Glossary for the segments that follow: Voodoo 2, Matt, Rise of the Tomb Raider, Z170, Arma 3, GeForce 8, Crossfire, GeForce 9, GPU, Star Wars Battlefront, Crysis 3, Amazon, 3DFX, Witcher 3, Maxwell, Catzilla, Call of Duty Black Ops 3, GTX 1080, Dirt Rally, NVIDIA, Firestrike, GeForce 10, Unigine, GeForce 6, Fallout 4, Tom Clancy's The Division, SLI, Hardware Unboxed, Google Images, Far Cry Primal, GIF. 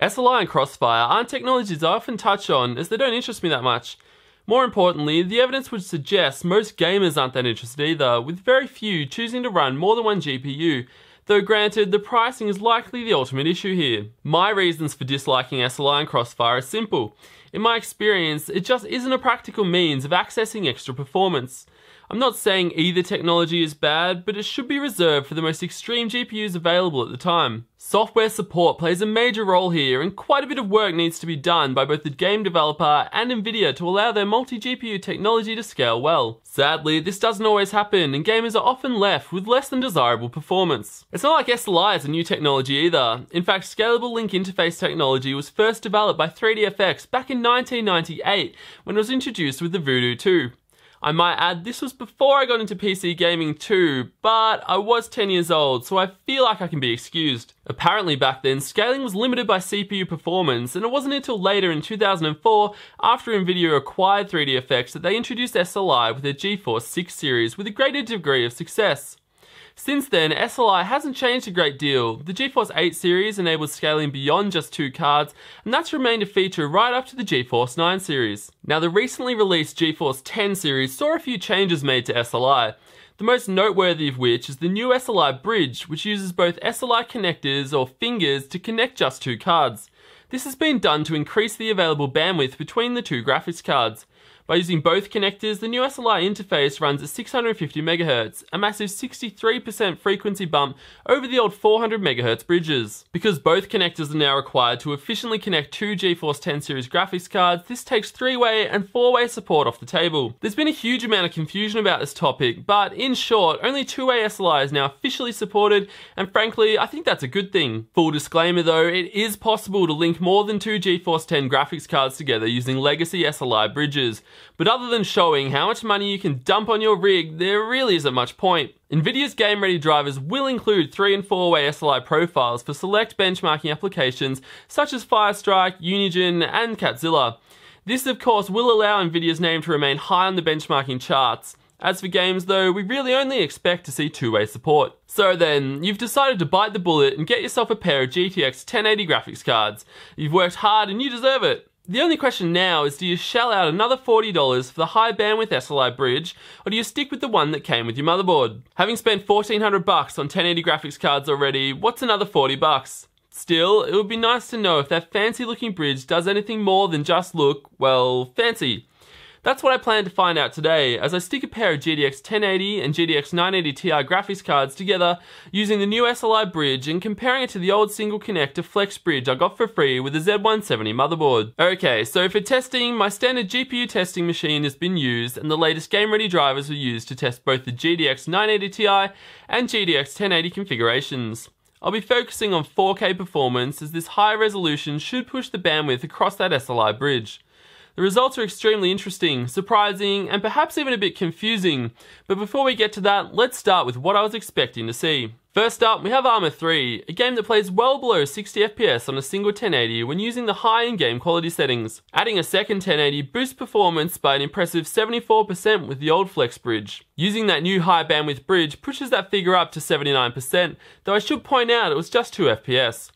SLI and Crossfire aren't technologies I often touch on as they don't interest me that much. More importantly, the evidence would suggest most gamers aren't that interested either, with very few choosing to run more than one GPU, though granted, the pricing is likely the ultimate issue here. My reasons for disliking SLI and Crossfire are simple. In my experience, it just isn't a practical means of accessing extra performance. I'm not saying either technology is bad, but it should be reserved for the most extreme GPUs available at the time. Software support plays a major role here, and quite a bit of work needs to be done by both the game developer and NVIDIA to allow their multi-GPU technology to scale well. Sadly, this doesn't always happen, and gamers are often left with less than desirable performance. It's not like SLI is a new technology either. In fact, Scalable Link Interface technology was first developed by 3DFX back in 1998 when it was introduced with the Voodoo 2. I might add, this was before I got into PC gaming too, but I was 10 years old, so I feel like I can be excused. Apparently back then, scaling was limited by CPU performance, and it wasn't until later in 2004, after NVIDIA acquired 3DFX, that they introduced SLI with their GeForce 6 series with a greater degree of success. Since then, SLI hasn't changed a great deal. The GeForce 8 series enables scaling beyond just two cards, and that's remained a feature right up to the GeForce 9 series. Now, the recently released GeForce 10 series saw a few changes made to SLI, the most noteworthy of which is the new SLI bridge, which uses both SLI connectors or fingers to connect just two cards. This has been done to increase the available bandwidth between the two graphics cards. By using both connectors, the new SLI interface runs at 650 MHz, a massive 63% frequency bump over the old 400 MHz bridges. Because both connectors are now required to efficiently connect two GeForce 10 series graphics cards, this takes three-way and four-way support off the table. There's been a huge amount of confusion about this topic, but in short, only two-way SLI is now officially supported, and frankly, I think that's a good thing. Full disclaimer though, it is possible to link more than two GeForce 10 graphics cards together using legacy SLI bridges. But other than showing how much money you can dump on your rig, there really isn't much point. NVIDIA's game-ready drivers will include 3- and 4-way SLI profiles for select benchmarking applications such as Firestrike, Unigine, and Catzilla. This, of course, will allow NVIDIA's name to remain high on the benchmarking charts. As for games though, we really only expect to see two-way support. So then, you've decided to bite the bullet and get yourself a pair of GTX 1080 graphics cards. You've worked hard and you deserve it. The only question now is, do you shell out another $40 for the high bandwidth SLI bridge, or do you stick with the one that came with your motherboard? Having spent $1,400 on 1080 graphics cards already, what's another $40? Still, it would be nice to know if that fancy looking bridge does anything more than just look, well, fancy. That's what I plan to find out today, as I stick a pair of GTX 1080 and GTX 980 Ti graphics cards together using the new SLI bridge and comparing it to the old single connector flex bridge I got for free with a Z170 motherboard. Okay, so for testing, my standard GPU testing machine has been used, and the latest game ready drivers were used to test both the GTX 980 Ti and GTX 1080 configurations. I'll be focusing on 4K performance, as this high resolution should push the bandwidth across that SLI bridge. The results are extremely interesting, surprising, and perhaps even a bit confusing, but before we get to that, let's start with what I was expecting to see. First up, we have Arma 3, a game that plays well below 60 FPS on a single 1080 when using the high in-game quality settings. Adding a second 1080 boosts performance by an impressive 74% with the old flex bridge. Using that new high bandwidth bridge pushes that figure up to 79%, though I should point out it was just 2 FPS.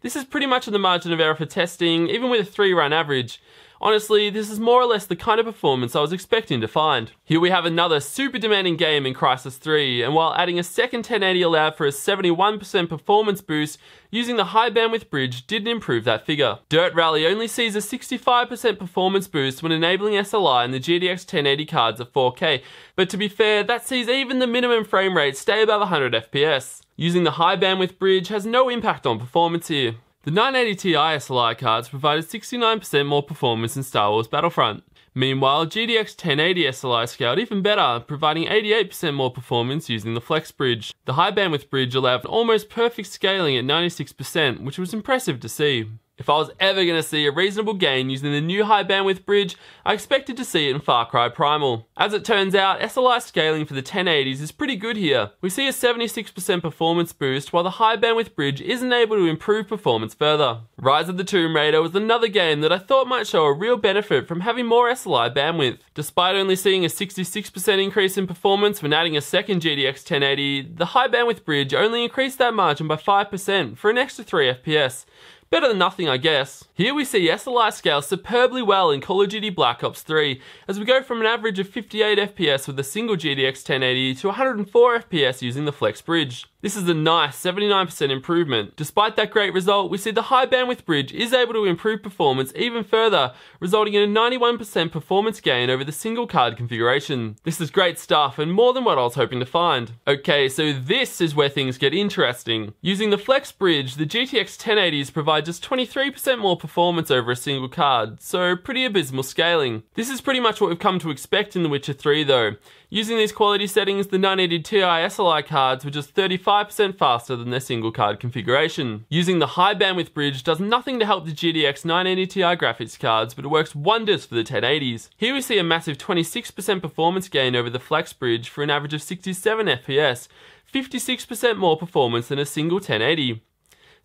This is pretty much on the margin of error for testing, even with a 3-run average. Honestly, this is more or less the kind of performance I was expecting to find. Here we have another super demanding game in Crysis 3, and while adding a second 1080 allowed for a 71% performance boost, using the high bandwidth bridge didn't improve that figure. Dirt Rally only sees a 65% performance boost when enabling SLI in the GTX 1080 cards at 4K, but to be fair, that sees even the minimum frame rate stay above 100 FPS. Using the high bandwidth bridge has no impact on performance here. The 980 Ti SLI cards provided 69% more performance than Star Wars Battlefront. Meanwhile, GTX 1080 SLI scaled even better, providing 88% more performance using the flex bridge. The high bandwidth bridge allowed for almost perfect scaling at 96%, which was impressive to see. If I was ever going to see a reasonable gain using the new high bandwidth bridge, I expected to see it in Far Cry Primal. As it turns out, SLI scaling for the 1080s is pretty good here. We see a 76% performance boost, while the high bandwidth bridge isn't able to improve performance further. Rise of the Tomb Raider was another game that I thought might show a real benefit from having more SLI bandwidth. Despite only seeing a 66% increase in performance when adding a second GTX 1080, the high bandwidth bridge only increased that margin by 5% for an extra 3 FPS. Better than nothing, I guess. Here we see SLI scale superbly well in Call of Duty Black Ops 3, as we go from an average of 58 FPS with a single GTX 1080 to 104 FPS using the Flex Bridge. This is a nice 79% improvement. Despite that great result, we see the high bandwidth bridge is able to improve performance even further, resulting in a 91% performance gain over the single card configuration. This is great stuff and more than what I was hoping to find. Okay, so this is where things get interesting. Using the Flex Bridge, the GTX 1080s provide just 23% more performance over a single card, so pretty abysmal scaling. This is pretty much what we've come to expect in The Witcher 3 though. Using these quality settings, the 980 Ti SLI cards were just 35% faster than their single card configuration. Using the high bandwidth bridge does nothing to help the GTX 980 Ti graphics cards, but it works wonders for the 1080s. Here we see a massive 26% performance gain over the Flex Bridge for an average of 67 FPS, 56% more performance than a single 1080.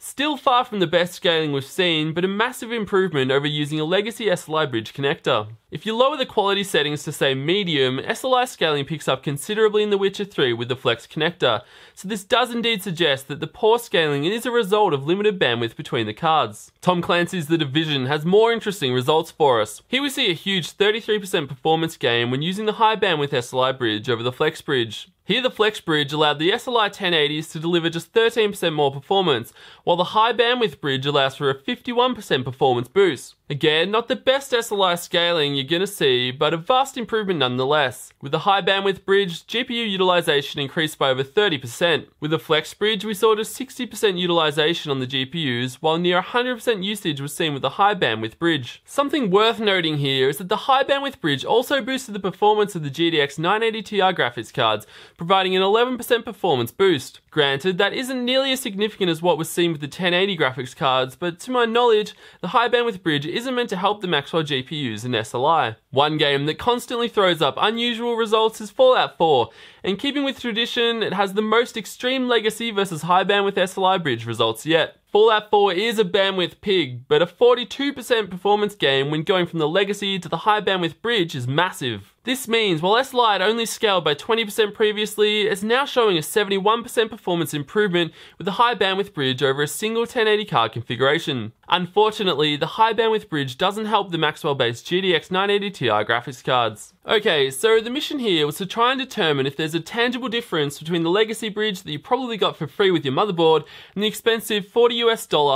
Still far from the best scaling we've seen, but a massive improvement over using a legacy SLI bridge connector. If you lower the quality settings to say medium, SLI scaling picks up considerably in The Witcher 3 with the Flex connector, so this does indeed suggest that the poor scaling is a result of limited bandwidth between the cards. Tom Clancy's The Division has more interesting results for us. Here we see a huge 33% performance gain when using the high bandwidth SLI bridge over the Flex Bridge. Here the Flex Bridge allowed the SLI 1080s to deliver just 13% more performance, while the high bandwidth bridge allows for a 51% performance boost. Again, not the best SLI scaling you're gonna see, but a vast improvement nonetheless. With the high bandwidth bridge, GPU utilization increased by over 30%. With the Flex Bridge, we saw just 60% utilization on the GPUs, while near 100% usage was seen with the high bandwidth bridge. Something worth noting here is that the high bandwidth bridge also boosted the performance of the GTX 980 Ti graphics cards, providing an 11% performance boost. Granted, that isn't nearly as significant as what was seen with the 1080 graphics cards, but to my knowledge, the high bandwidth bridge isn't meant to help the Maxwell GPUs and SLI. One game that constantly throws up unusual results is Fallout 4, and keeping with tradition, it has the most extreme legacy versus high bandwidth SLI bridge results yet. Fallout 4 is a bandwidth pig, but a 42% performance gain when going from the legacy to the high bandwidth bridge is massive. This means while SLI had only scaled by 20% previously, it's now showing a 71% performance improvement with the high bandwidth bridge over a single 1080 card configuration. Unfortunately, the high bandwidth bridge doesn't help the Maxwell-based GTX 980 Ti graphics cards. Okay, so the mission here was to try and determine if there's a tangible difference between the legacy bridge that you probably got for free with your motherboard and the expensive $40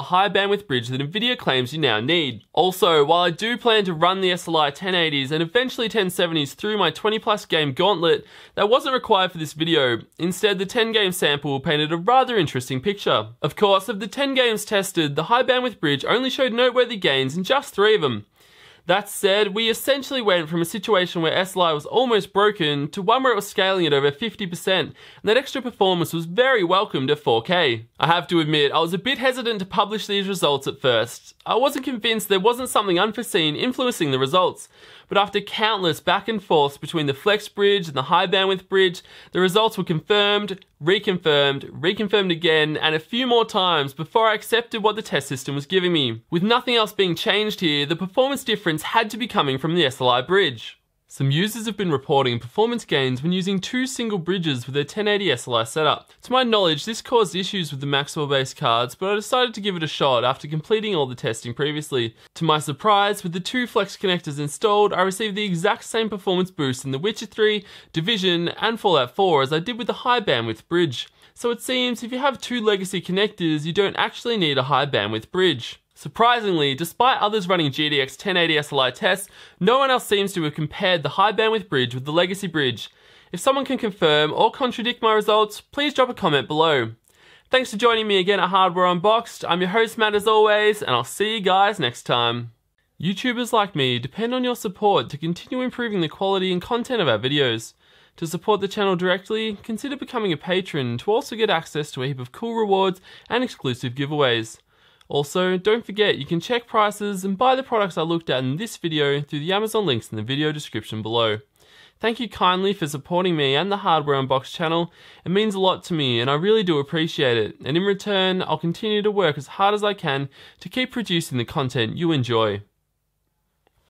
high bandwidth bridge that NVIDIA claims you now need. Also, while I do plan to run the SLI 1080s and eventually 1070s through my 20+ game gauntlet, that wasn't required for this video. Instead, the 10 game sample painted a rather interesting picture. Of course, of the 10 games tested, the high bandwidth bridge only showed noteworthy gains in just 3 of them. That said, we essentially went from a situation where SLI was almost broken to one where it was scaling at over 50%, and that extra performance was very welcomed at 4K. I have to admit, I was a bit hesitant to publish these results at first. I wasn't convinced there wasn't something unforeseen influencing the results, but after countless back and forths between the Flex Bridge and the high bandwidth bridge, the results were confirmed, reconfirmed, reconfirmed again, and a few more times before I accepted what the test system was giving me. With nothing else being changed here, the performance difference had to be coming from the SLI bridge. Some users have been reporting performance gains when using 2 single bridges with their 1080 SLI setup. To my knowledge, this caused issues with the Maxwell-based cards, but I decided to give it a shot after completing all the testing previously. To my surprise, with the 2 Flex connectors installed, I received the exact same performance boost in The Witcher 3, Division, and Fallout 4 as I did with the high bandwidth bridge. So it seems if you have 2 legacy connectors, you don't actually need a high bandwidth bridge. Surprisingly, despite others running GTX 1080 SLI tests, no one else seems to have compared the high bandwidth bridge with the legacy bridge. If someone can confirm or contradict my results, please drop a comment below. Thanks for joining me again at Hardware Unboxed. I'm your host Matt as always, and I'll see you guys next time. YouTubers like me depend on your support to continue improving the quality and content of our videos. To support the channel directly, consider becoming a patron to also get access to a heap of cool rewards and exclusive giveaways. Also, don't forget you can check prices and buy the products I looked at in this video through the Amazon links in the video description below. Thank you kindly for supporting me and the Hardware Unboxed channel. It means a lot to me and I really do appreciate it, and in return I'll continue to work as hard as I can to keep producing the content you enjoy.